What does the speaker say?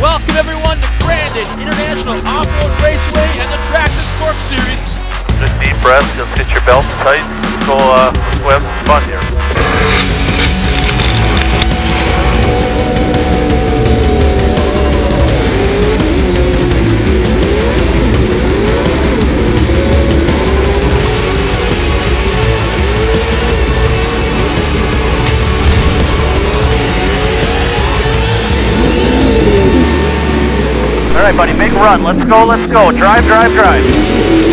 Welcome everyone to Grandin International Off-Road Raceway and the Traxxas Corp series. Just deep breath, just hit your belt tight. We'll have some fun here. All right, buddy, big run. Let's go, let's go. Drive, drive, drive.